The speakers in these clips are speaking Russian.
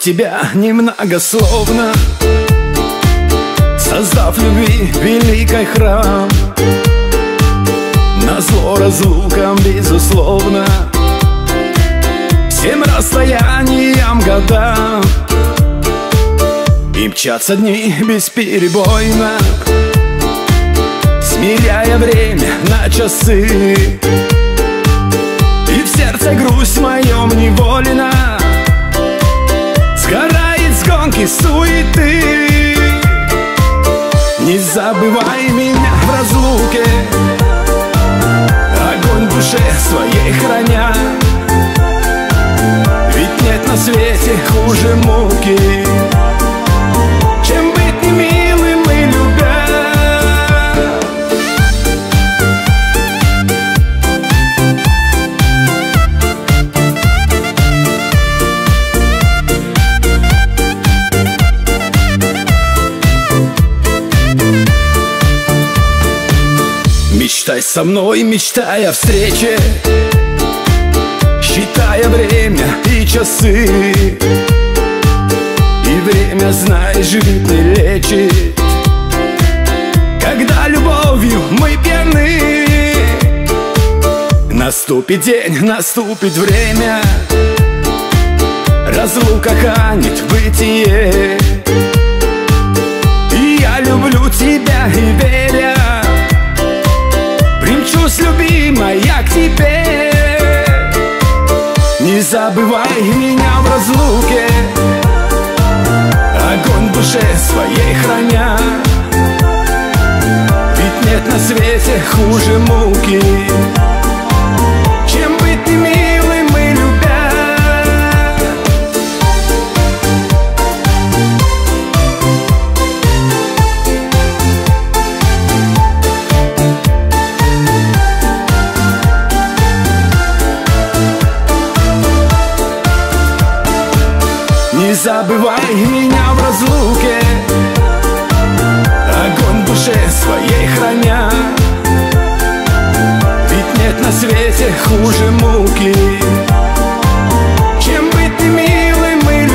тебя немногословно, создав любви великий храм. Назло разлукам безусловно, всем расстояниям годам. И мчатся дни бесперебойно, смиряя время на часы. И в сердце грусть в моем невольно сгорает с гонки суеты. Не забывай меня в разлуке, огонь в душе своей храня. Ведь нет на свете хуже муки, чем быть немилым и любя. Мечтай со мной, мечтай о встрече, считая время и часы. И время, знай, живет и лечит, когда любовью мы пьяны. Наступит день, наступит время, разлука канет в бытие. И я люблю тебя и веря, примчусь, любимая, к тебе. Не забывай меня в разлуке, огонь в душе своей храня. Ведь нет на свете хуже муки, чем быть немилым и любя. Не забывай меня в разлуке, огонь в душе своей храня. Ведь нет на свете хуже муки, чем быть немилым и любя.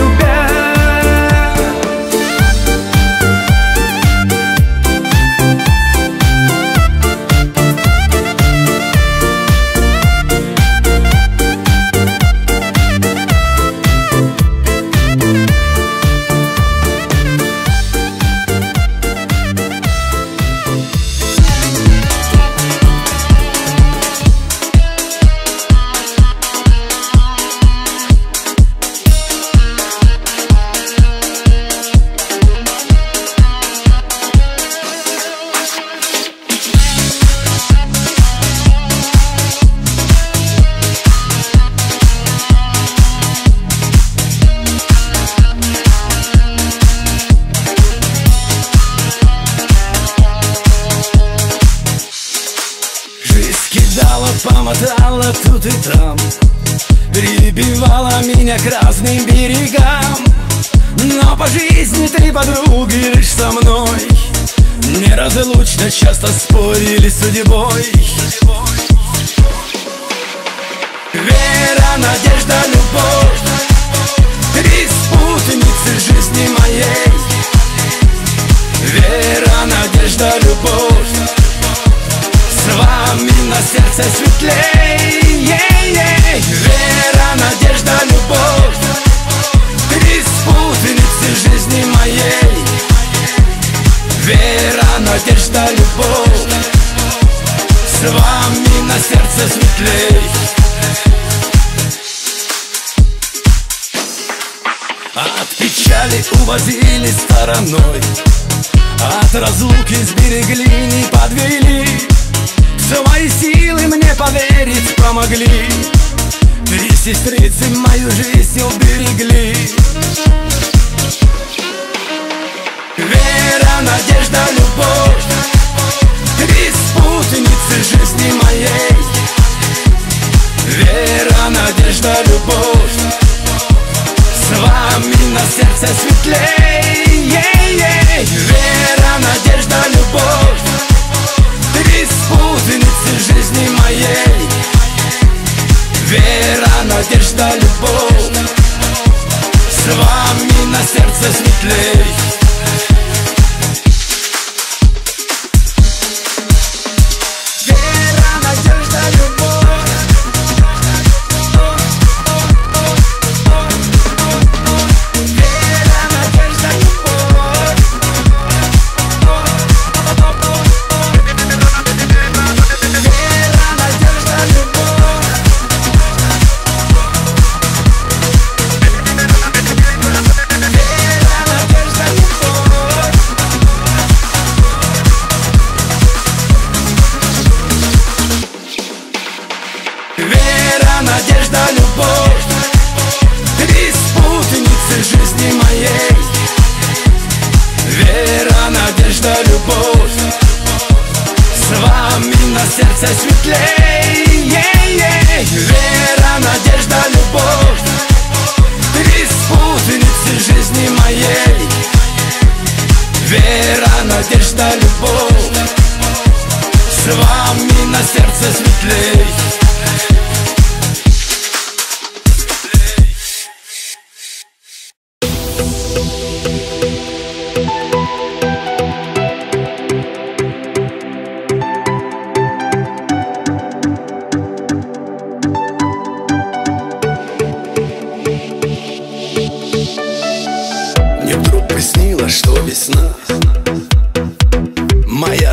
Помотала тут и там, прибивала меня к разным берегам. Но по жизни три подруги лишь со мной неразлучно часто спорили с судьбой. Вера, надежда, любовь, три спутницы жизни моей. Вера, надежда, любовь, с вами на сердце светлей. Вера, надежда, любовь, три спутницы жизни моей. Вера, надежда, любовь, с вами на сердце светлей. От печали увозили стороной, от разлуки сберегли, не подвели. Свои силы мне поверить помогли, три сестрицы мою жизнь уберегли. Вера, надежда, любовь, три спутницы жизни моей. Вера, надежда, любовь, с вами на сердце светлей. Вера, надежда, любовь, три спутницы жизни моей. Вера, надежда, любовь, с вами нежна любовь, три спутницы жизни моей. Вера, надежда, любовь, с вами на сердце светлей. Вера, надежда, любовь, три спутницы жизни моей. Вера, надежда, любовь, с вами на сердце светлей.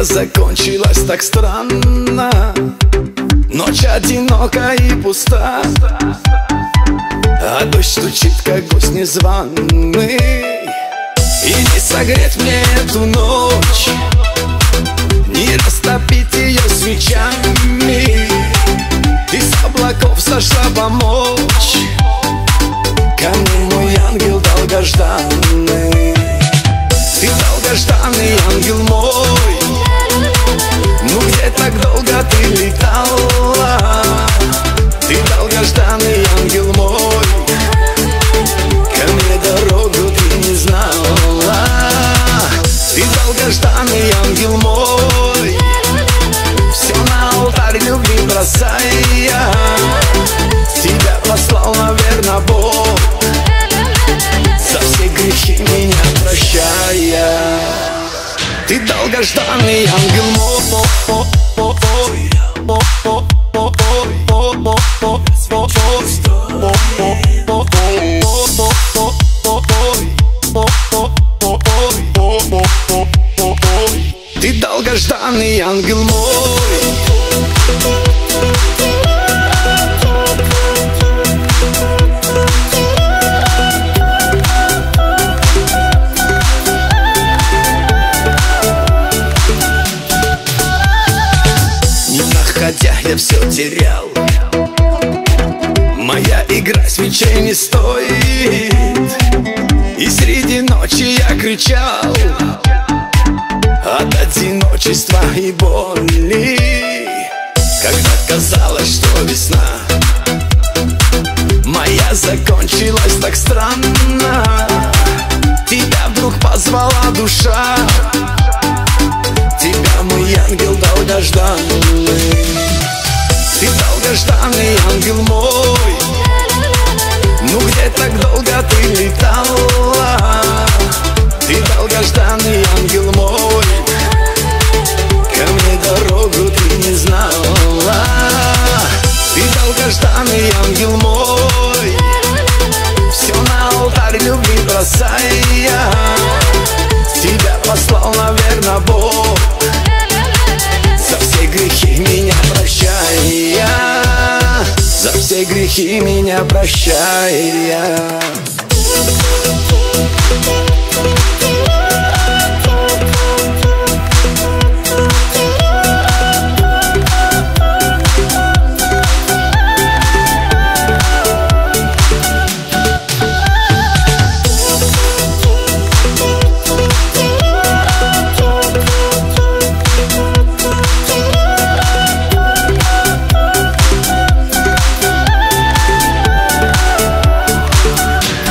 Закончилась так странно, ночь одинока и пуста, а дождь стучит, как гость незваный, и не согреть мне эту ночь, не растопить ее свечами. Из облаков сошла помочь ко мне мой ангел долгожданный. Ты долгожданный ангел мой, ну где так долго ты летала? Ты долгожданный ангел мой, ко мне дорогу ты не знала. Ты долгожданный ангел мой, все на алтарь любви бросая, тебя послал, наверное, Бог, за все грехи меня прощая. Ты долгожданный ангел мой, ты долгожданный ангел мой. Я все терял, моя игра свечей не стоит, и среди ночи я кричал от одиночества и боли. Когда казалось, что весна моя закончилась так странно, тебя вдруг позвала душа, тебя мой ангел долгожданный. Ты долгожданный ангел мой, ну где так долго ты летала? Ты долгожданный ангел мой, ко мне дорогу ты не знала. Ты долгожданный ангел мой, все на алтарь любви бросая, тебя послал, наверное, Бог, за все грехи меня прощая, за все грехи меня прощая.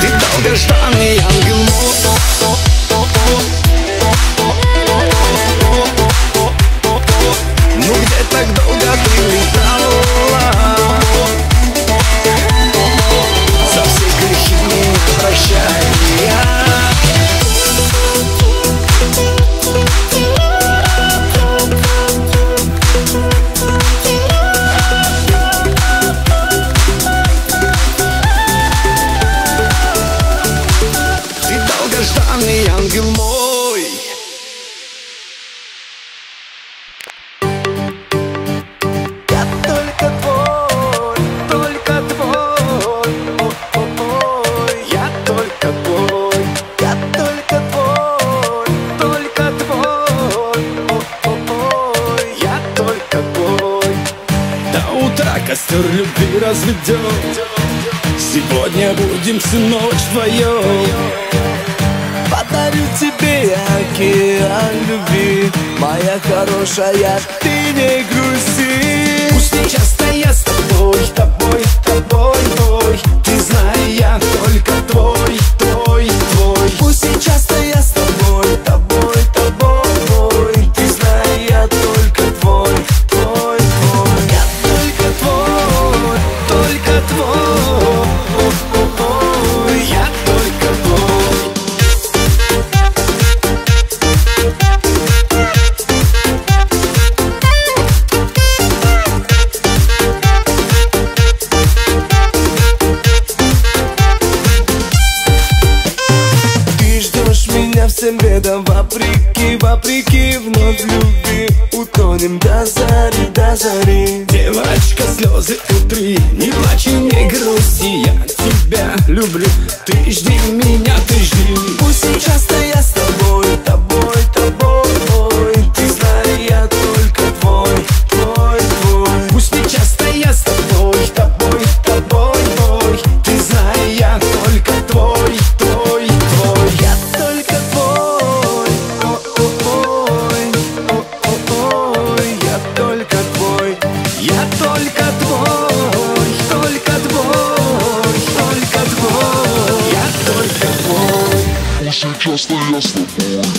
Ты долгожданный ангел мой, разведет. Сегодня будем всю ночь вдвоем. Подарю тебе океан любви, моя хорошая, ты не грусти. Пусть не часто я с тобой, тобой, тобой, твой. Ты знай, я только твой, твой, твой. Пусть не часто я с тобой, тобой, тобой, твой. Ты знай, я только твой, твой, твой. Я только твой, я только твой. Всем бедам вопреки, вопреки, вновь в любви утонем до зари, до зари. Девочка, слезы утри, не плачь и не грусти, я тебя люблю, ты жди меня, ты жди. Пусть сейчас-то я с тобой, тобой, тобой, тобой. Ты знай, я только твой, твой, твой. Пусть сейчас-то я с тобой, тобой, тобой, твой. Ты знай, я только твой, твой, твой. Я только сейчас я с тобой.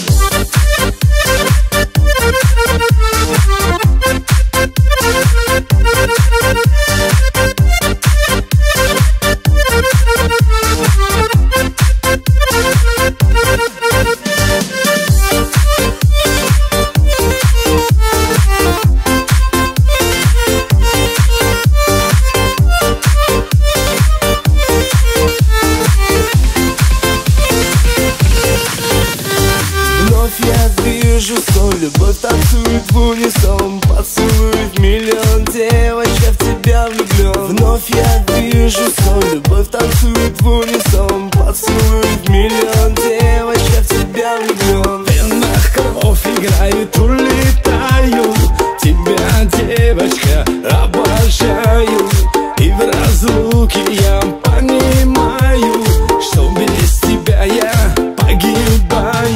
Любовь танцует в унисон, поцелуй в миллион, девочка в тебя влюблен. Вновь я вижу сон, любовь танцует в унисон, поцелуй в миллион, девочка в тебя влюблен. В венах кровь играет, улетаю, тебя, девочка, обожаю. И в разлуке я понимаю, что без тебя я погибаю.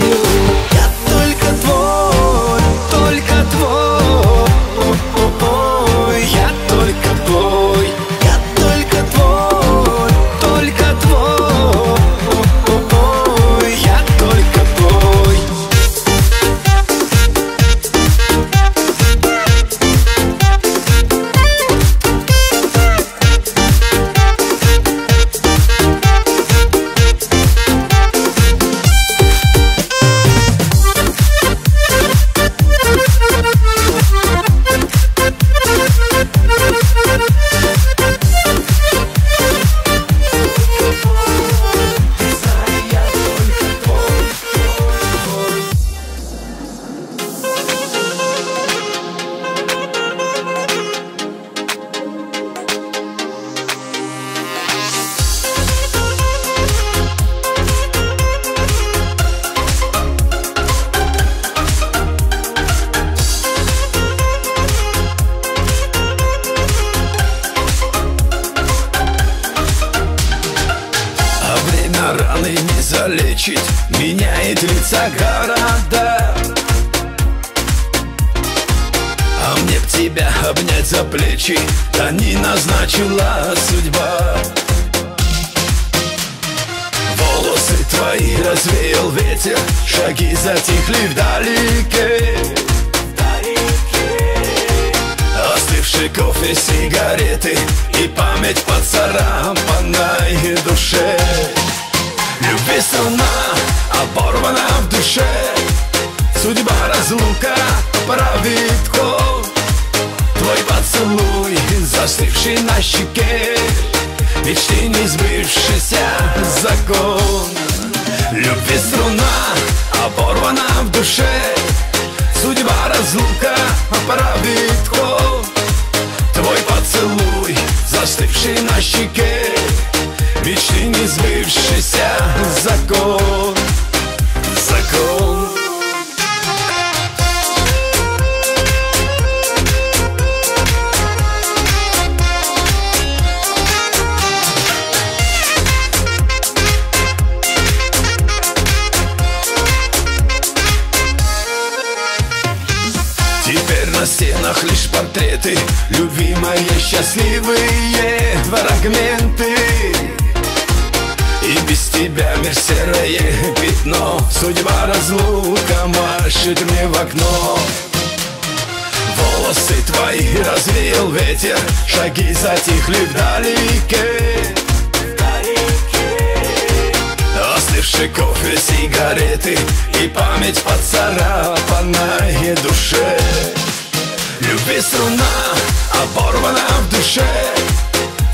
Раны не залечить, меняет лица города. А мне б тебя обнять за плечи, да не назначила судьба. Волосы твои развеял ветер, шаги затихли вдалеке. Остывший кофе, сигареты и память поцарапанной душе. Любви страна оборвана в душе, судьба разлука провидком. Твой поцелуй, застывший на щеке, мечты не сбывшийся закон. Любви струна оборвана в душе, судьба разлука провидком. Твой поцелуй, застывший на щеке, вечный не сбывшийся закон, закон. ответы, любимые, счастливые фрагменты. И без тебя мир серое пятно, судьба разлука машет мне в окно. Волосы твои развеял ветер, шаги затихли вдалеке. Остывший кофе, сигареты и память поцарапанная душе. Любви струна оборвана в душе,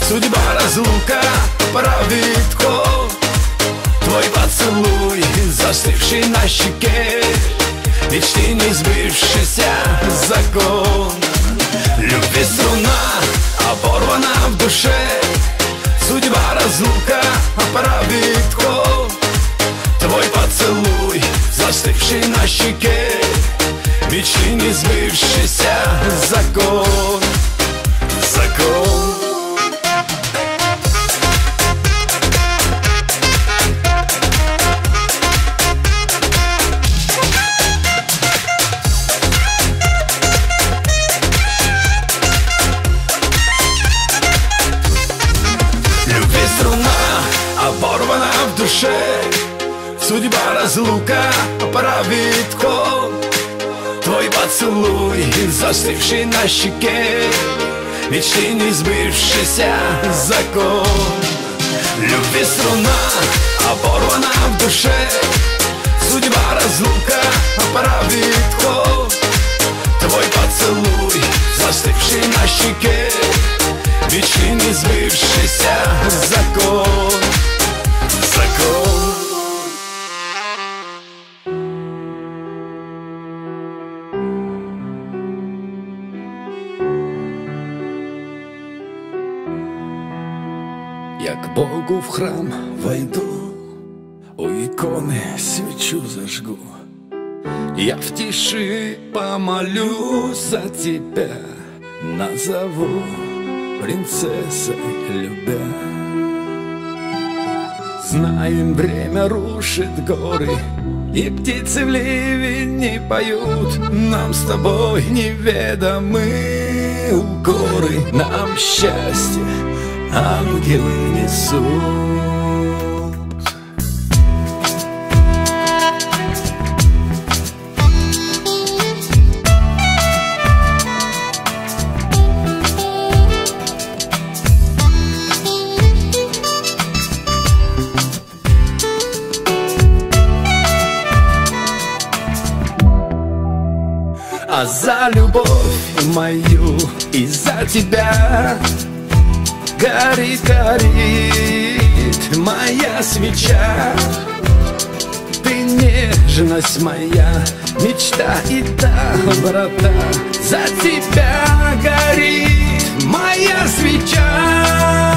судьба разлука правит кол. Твой поцелуй, застывший на щеке, мечты не сбывшийся закон. Любви струна оборвана в душе, судьба разлука правит кол. Твой поцелуй, застывший на щеке, мечты не сбывшийся закон. Закон. Оборвана в душе, судьба разлука правит кол. Твой поцелуй, застывший на щеке, мечты не сбывшийся закон. Любви струна оборвана в душе, судьба разлука правит кол. Твой поцелуй, застывший на щеке, мечты не сбывшийся закон. Закон. Я к Богу в храм войду, у иконы свечу зажгу. Я в тиши помолюсь за тебя, назову принцессой любя. Знаем, время рушит горы, и птицы в ливень поют. Нам с тобой неведомы горы, нам счастье ангелы несут. А за любовь мою и за тебя горит, горит моя свеча. Ты нежность моя, мечта и доброта. За тебя горит моя свеча.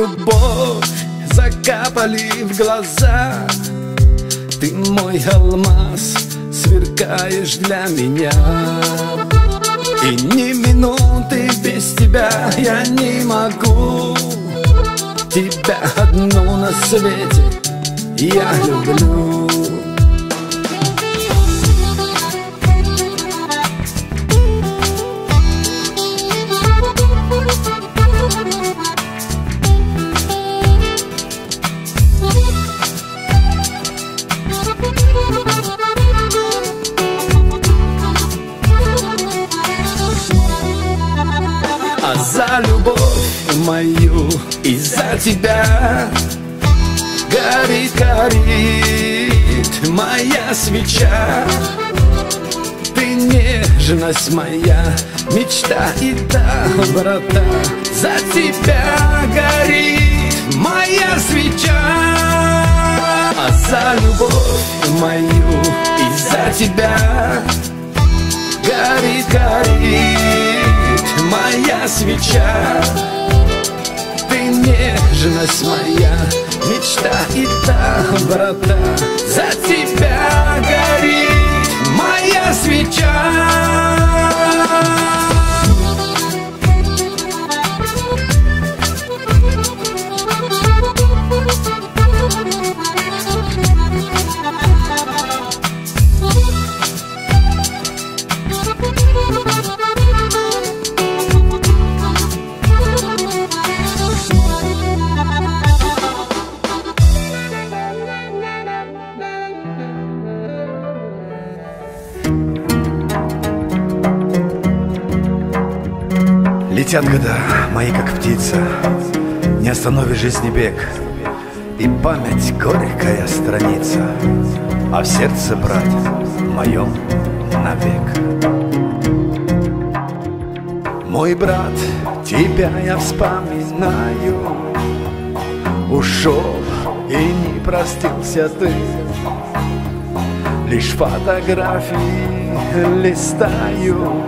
Любовь закапали в глаза, ты мой алмаз, сверкаешь для меня. И ни минуты без тебя я не могу, тебя одну на свете я люблю. И за тебя горит, горит моя свеча. Ты нежность моя, мечта и доброта. За тебя горит моя свеча. А за любовь мою и за тебя горит, горит моя свеча. Нежность моя, мечта и та доброта за тебя горит, моя свеча. Летят года мои, как птица, не остановишь жизни бег, и память горькая страница, а в сердце, брат, моем навек. Мой брат, тебя я вспоминаю, ушел и не простился ты, лишь фотографии листаю,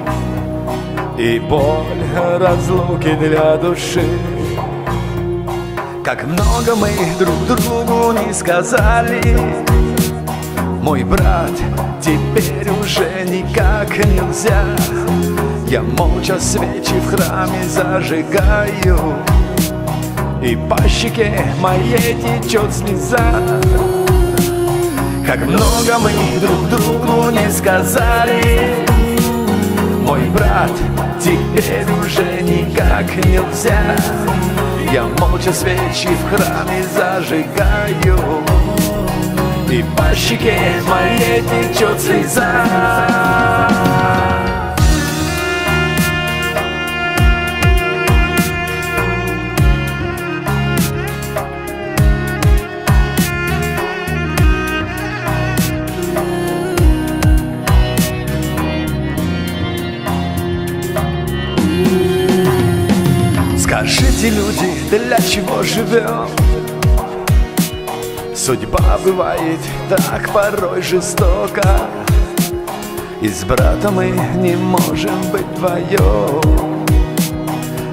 и боль разлуки для души. Как много мы друг другу не сказали, мой брат, теперь уже никак нельзя. Я молча свечи в храме зажигаю, и по щеке моей течет слеза. Как много мы друг другу не сказали, мой брат, теперь уже никак нельзя. Я молча свечи в храме зажигаю, и по щеке моей течет слеза. Скажите, люди, для чего живем? Судьба бывает так порой жестока, и с братом мы не можем быть вдвоем.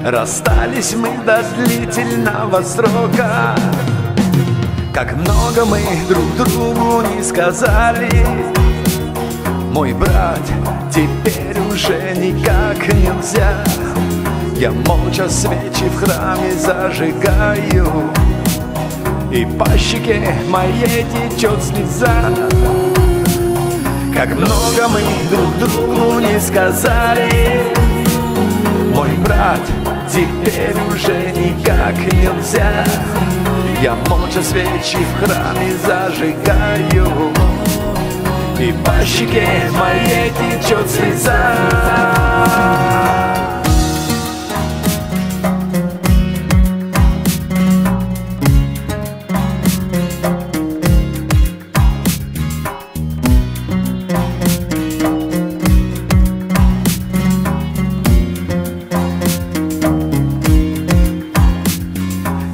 Расстались мы до длительного срока. Как много мы друг другу не сказали, мой брат, теперь уже никак нельзя. Я молча свечи в храме зажигаю, и по щеке моей течет слеза. Как много мы друг другу не сказали, мой брат, теперь уже никак нельзя. Я молча свечи в храме зажигаю, и по щеке моей течет слеза.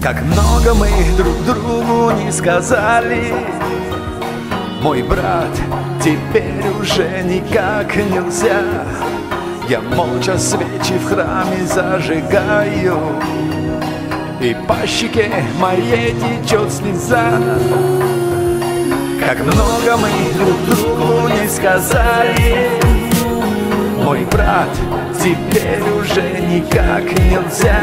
Как много мы друг другу не сказали, мой брат, теперь уже никак нельзя. Я молча свечи в храме зажигаю, и по щеке моей течет слеза. Как много мы друг другу не сказали, мой брат, теперь уже никак нельзя.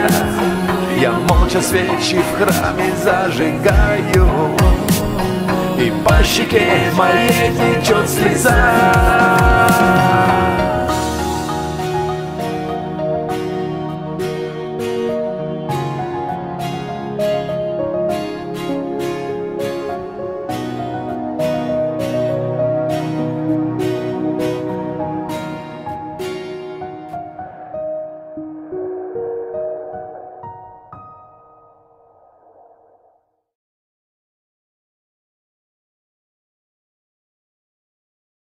Я молча свечи в храме зажигаю, и по щеке моей течет слеза.